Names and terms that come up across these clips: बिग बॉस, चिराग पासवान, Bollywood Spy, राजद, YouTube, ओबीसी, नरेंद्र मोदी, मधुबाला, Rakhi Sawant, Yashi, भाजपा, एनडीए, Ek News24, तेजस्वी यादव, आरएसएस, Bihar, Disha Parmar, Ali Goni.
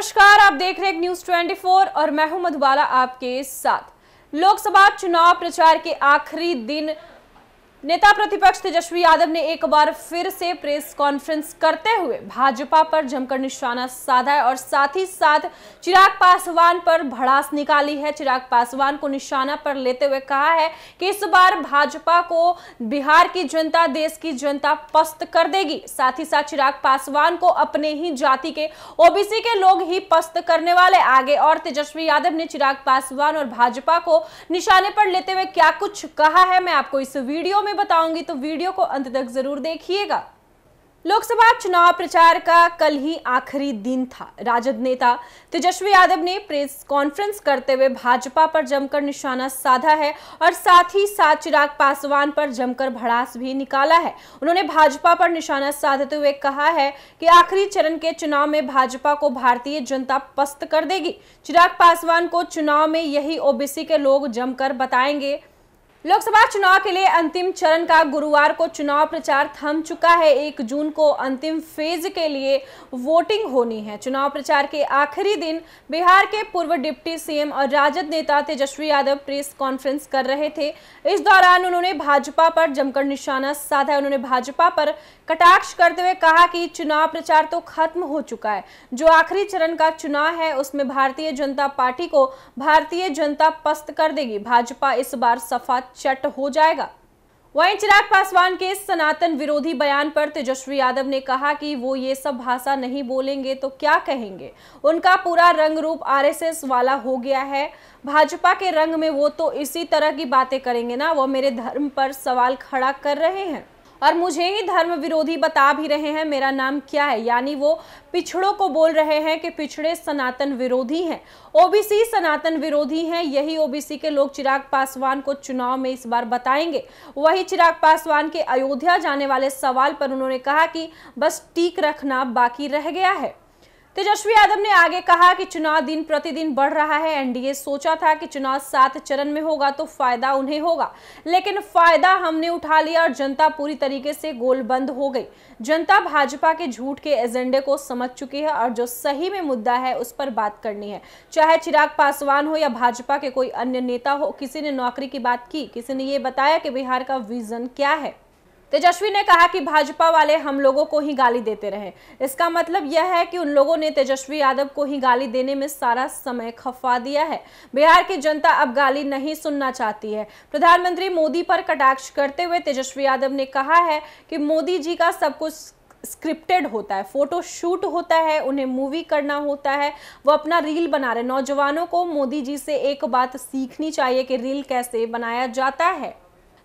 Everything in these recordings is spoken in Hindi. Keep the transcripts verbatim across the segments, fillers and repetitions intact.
नमस्कार, आप देख रहे हैं न्यूज़ चौबीस और मैं हूं मधुबाला आपके साथ। लोकसभा चुनाव प्रचार के आखिरी दिन नेता प्रतिपक्ष तेजस्वी यादव ने एक बार फिर से प्रेस कॉन्फ्रेंस करते हुए भाजपा पर जमकर निशाना साधा है और साथ ही साथ चिराग पासवान पर भड़ास निकाली है। चिराग पासवान को निशाना पर लेते हुए कहा है कि इस बार भाजपा को बिहार की जनता, देश की जनता पस्त कर देगी। साथ ही साथ चिराग पासवान को अपने ही जाति के ओबीसी के लोग ही पस्त करने वाले आगे। और तेजस्वी यादव ने चिराग पासवान और भाजपा को निशाने पर लेते हुए क्या कुछ कहा है, मैं आपको इस वीडियो में बताऊंगी, तो वीडियो को अंत तक जरूर देखिएगा। लोकसभा चुनाव प्रचार का कल ही आखिरी दिन था। राजद नेता तेजस्वी यादव ने प्रेस कॉन्फ्रेंस करते हुए भाजपा पर जमकर निशाना साधा है और साथ ही साथ चिराग पासवान पर जमकर भड़ास भी निकाला है। उन्होंने भाजपा पर निशाना साधते हुए कहा है कि आखिरी चरण के चुनाव में भाजपा को भारतीय जनता पस्त कर देगी। चिराग पासवान को चुनाव में यही ओबीसी के लोग जमकर बताएंगे। लोकसभा चुनाव के लिए अंतिम चरण का गुरुवार को चुनाव प्रचार थम चुका है। एक जून को अंतिम फेज के लिए वोटिंग होनी है। चुनाव प्रचार के आखिरी दिन बिहार के पूर्व डिप्टी सीएम और राजद नेता तेजस्वी यादव प्रेस कॉन्फ्रेंस कर रहे थे। इस दौरान उन्होंने भाजपा पर जमकर निशाना साधा। उन्होंने भाजपा पर कटाक्ष करते हुए कहा कि चुनाव प्रचार तो खत्म हो चुका है। जो आखिरी चरण का चुनाव है उसमें भारतीय जनता पार्टी को भारतीय जनता पस्त कर देगी। भाजपा इस बार सफा चट हो जाएगा। वहीं चिराग पासवान के सनातन विरोधी बयान पर तेजस्वी यादव ने कहा कि वो ये सब भाषा नहीं बोलेंगे तो क्या कहेंगे। उनका पूरा रंग रूप आरएसएस वाला हो गया है। भाजपा के रंग में वो तो इसी तरह की बातें करेंगे ना। वो मेरे धर्म पर सवाल खड़ा कर रहे हैं और मुझे ही धर्म विरोधी बता भी रहे हैं। मेरा नाम क्या है, यानी वो पिछड़ों को बोल रहे हैं कि पिछड़े सनातन विरोधी हैं, ओबीसी सनातन विरोधी हैं। यही ओबीसी के लोग चिराग पासवान को चुनाव में इस बार बताएंगे। वही चिराग पासवान के अयोध्या जाने वाले सवाल पर उन्होंने कहा कि बस टीक रखना बाकी रह गया है। तेजस्वी यादव ने आगे कहा कि चुनाव दिन प्रतिदिन बढ़ रहा है। एनडीए सोचा था कि चुनाव सात चरण में होगा तो फायदा उन्हें होगा, लेकिन फायदा हमने उठा लिया और जनता पूरी तरीके से गोलबंद हो गई। जनता भाजपा के झूठ के एजेंडे को समझ चुकी है और जो सही में मुद्दा है उस पर बात करनी है। चाहे चिराग पासवान हो या भाजपा के कोई अन्य नेता हो, किसी ने नौकरी की बात की, किसी ने ये बताया कि बिहार का विजन क्या है। तेजस्वी ने कहा कि भाजपा वाले हम लोगों को ही गाली देते रहे। इसका मतलब यह है कि उन लोगों ने तेजस्वी यादव को ही गाली देने में सारा समय खपा दिया है। बिहार की जनता अब गाली नहीं सुनना चाहती है। प्रधानमंत्री मोदी पर कटाक्ष करते हुए तेजस्वी यादव ने कहा है कि मोदी जी का सब कुछ स्क्रिप्टेड होता है, फोटो शूट होता है, उन्हें मूवी करना होता है, वो अपना रील बना रहे। नौजवानों को मोदी जी से एक बात सीखनी चाहिए कि रील कैसे बनाया जाता है।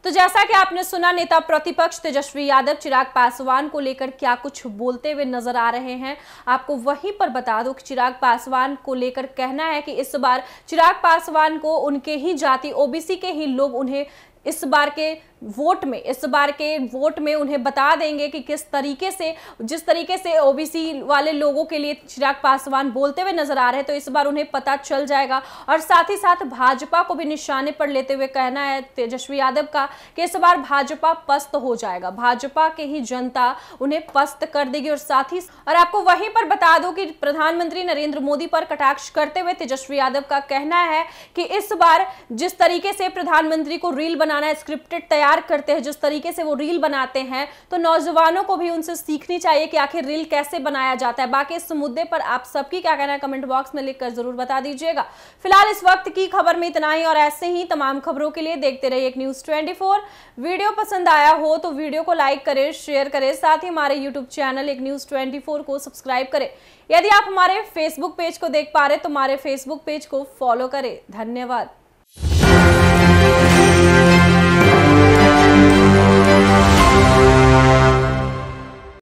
तो जैसा कि आपने सुना, नेता प्रतिपक्ष तेजस्वी यादव चिराग पासवान को लेकर क्या कुछ बोलते हुए नजर आ रहे हैं। आपको वहीं पर बता दूं कि चिराग पासवान को लेकर कहना है कि इस बार चिराग पासवान को उनके ही जाति ओबीसी के ही लोग उन्हें इस बार के वोट में इस बार के वोट में उन्हें बता देंगे कि किस तरीके से जिस तरीके से ओबीसी वाले लोगों के लिए चिराग पासवान बोलते हुए नजर आ रहे हैं, तो इस बार उन्हें पता चल जाएगा। और साथ ही साथ भाजपा को भी निशाने पर लेते हुए कहना है तेजस्वी यादव का कि इस बार भाजपा पस्त हो जाएगा, भाजपा के ही जनता उन्हें पस्त कर देगी। और साथ ही और आपको वहीं पर बता दूं कि प्रधानमंत्री नरेंद्र मोदी पर कटाक्ष करते हुए तेजस्वी यादव का कहना है कि इस बार जिस तरीके से प्रधानमंत्री को रील बनाना स्क्रिप्टेड तैयार करते हैं, जिस तरीके से वो रील बनाते हैं, तो नौजवानों को भी उनसे सीखनी चाहिए कि आखिर रील कैसे बनाया जाता है। बाकी इस मुद्दे पर आप सबकी क्या कहना है कमेंट बॉक्स में लिखकर जरूर बता दीजिएगा। फिलहाल इस वक्त की खबर में इतना ही और ऐसे ही तमाम खबरों के लिए देखते रहिए एक न्यूज़ चौबीस। वीडियो पसंद आया हो तो वीडियो को लाइक करें, शेयर करें, साथ ही हमारे यूट्यूब चैनल एक न्यूज़ चौबीस को सब्सक्राइब करें। यदि आप हमारे फेसबुक पेज को देख पा रहे तो हमारे फेसबुक पेज को फॉलो करें। धन्यवाद।